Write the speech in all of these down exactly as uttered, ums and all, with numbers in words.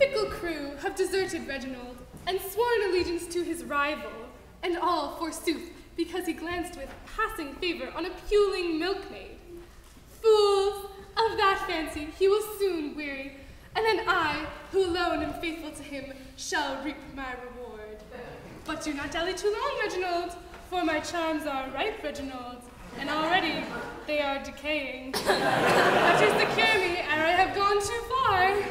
fickle crew have deserted Reginald and sworn allegiance to his rival, and all, forsooth, because he glanced with passing favor on a puling milkmaid. Fools! Of that fancy he will soon weary, and then I, who alone am faithful to him, shall reap my reward. But do not dally too long, Reginald, for my charms are ripe, Reginald, and already they are decaying. Better secure me, ere I have gone too far.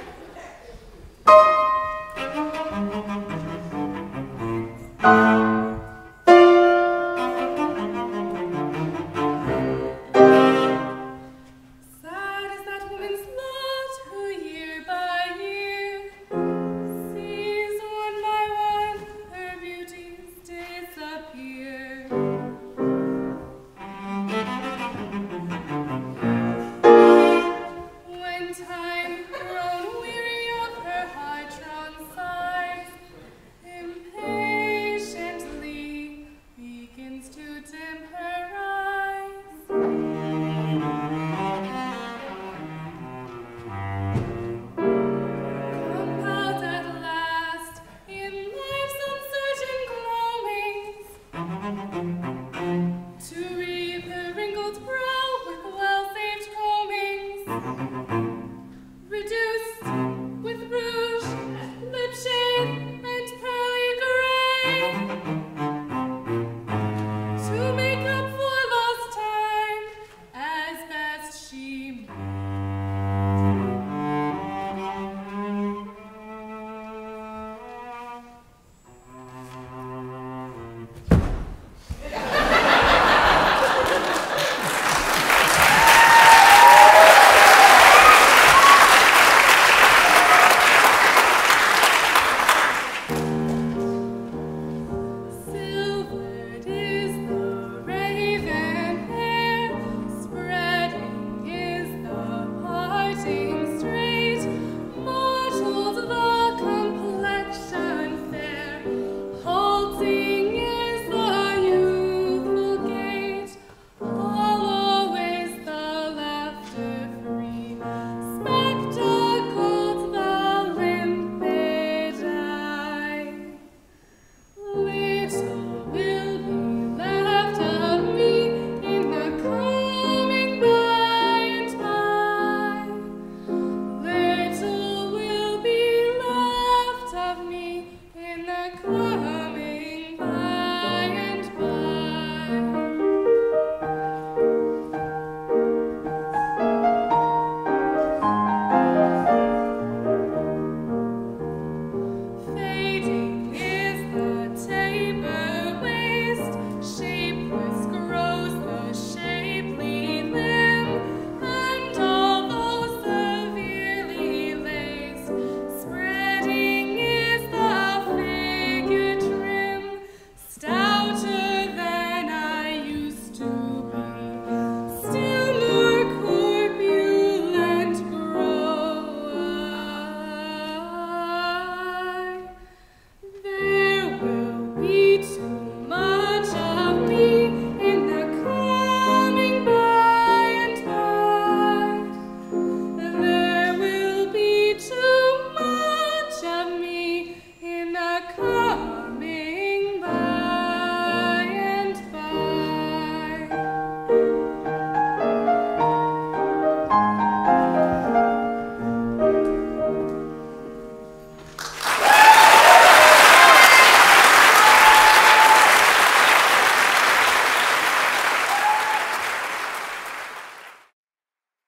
See you.